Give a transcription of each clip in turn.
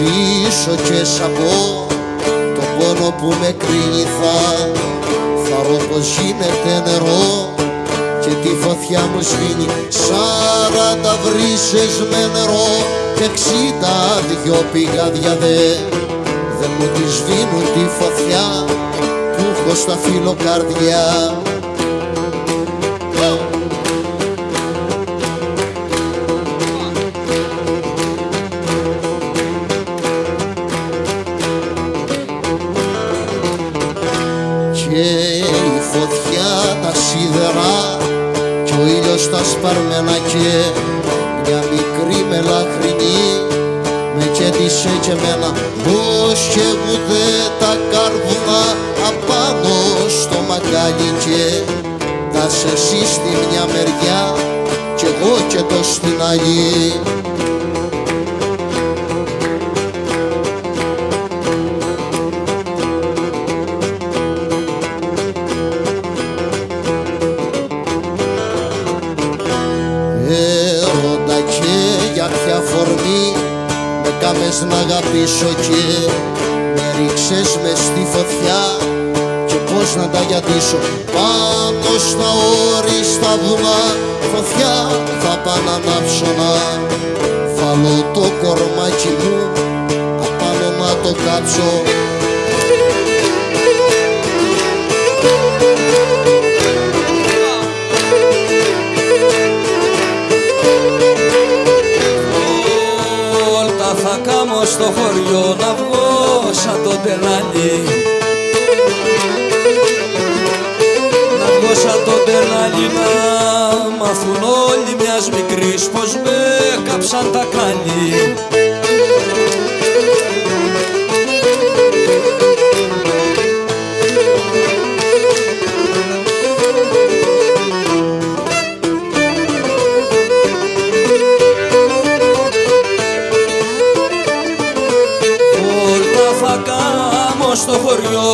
πίσω και σαπώ το πόνο που με κρίνηθα. Θαρώ πως γίνεται νερό και τη φωτιά μου σβήνει. 40 βρύσες με νερό και 60 δυο πηγάδια δε μου τη σβήνουν τη φωτιά που έχω στα φιλοκαρδιά. Στα σπαρμένα και μια μικρή μελαχρινή με κέντησε και εμένα πως και μου δε τα καρβουνά απάνω στο μαγκάλι και τα σε εσύ στη μια μεριά κι εγώ και το στην άλλη. Να αγαπήσω και με ρίξες μες στη φωτιά και πως να τα γιατήσω. Πάνω στα όριστα βουνά φωτιά θα πάω να ανάψω να βάλω το κορμάκι μου απάνω να το κάψω. Θα κάμω στο χωριό να βγω σαν το τελάλι, να βγω σαν το τελάλι, να μάθουν όλοι μιας μικρής πως με κάψαν τα κράνη. Στο χωριό,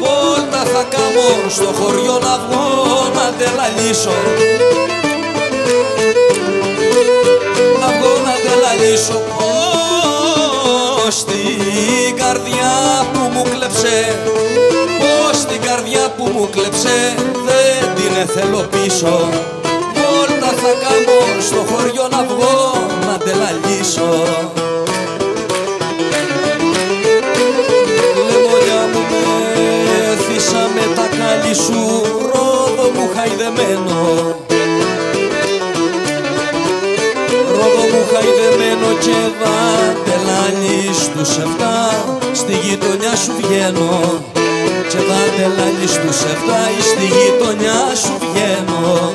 βόλτα θα κάμω στο χωριό να βγω να τελαλήσω, να βγω να τελαλήσω πως την καρδιά που μου κλέψε, πως την καρδιά που μου κλέψε δεν την εθελώ πίσω. Βόλτα θα κάμω στο χωριό να βγω να τελαλήσω. Με τα κάλλη σου Ρόδο μου χαϊδεμένο, Ρόδο μου χαϊδεμένο και βατελάνι στους 7 στη γειτονιά σου βγαίνω, και βατελάνι στους 7 στη γειτονιά σου βγαίνω.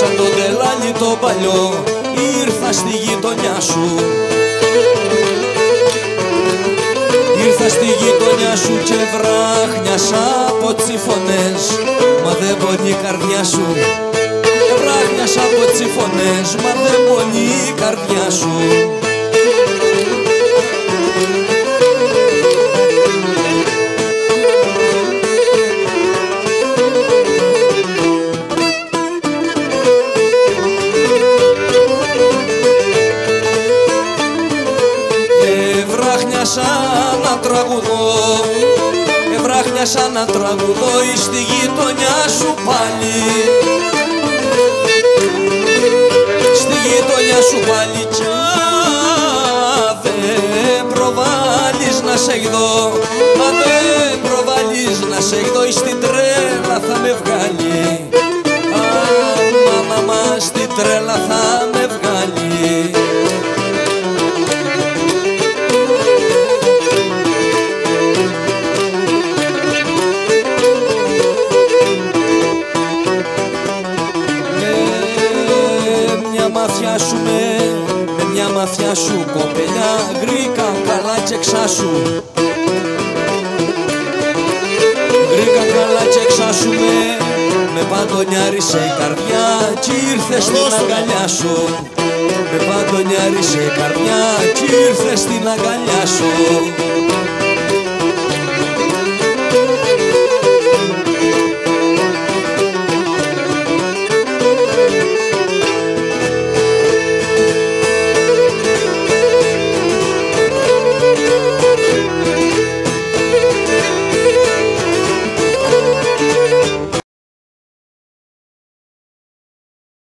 Σαν το τελάνι το παλιό ήρθα στη γειτονιά σου, ήρθα στη γειτονιά σου και βράχνιασα από τσιφωνές, μα δεν πονεί η καρδιά σου. Βράχνιασα από τσιφωνές, μα δεν πονεί η καρδιά σου. Σαν να τραγουδώ στη γειτονιά σου πάλι, στη γειτονιά σου πάλι κι δεν προβάλλεις να σε εκδώ, μα δεν προβάλλεις να σε εκδώ στην τρέλα θα με βγάλει, μάνα μα στην τρέλα θα με βγάλει. Με μια μαθιά σου κοπελιά γρήκα καλά και ξάσου, γρήκα καλά και ξάσου με παντονιάρισε καρδιά κι ήρθε στην αγκαλιά σου. Με παντονιάρισε καρδιά κι ήρθε στην αγκαλιά σου.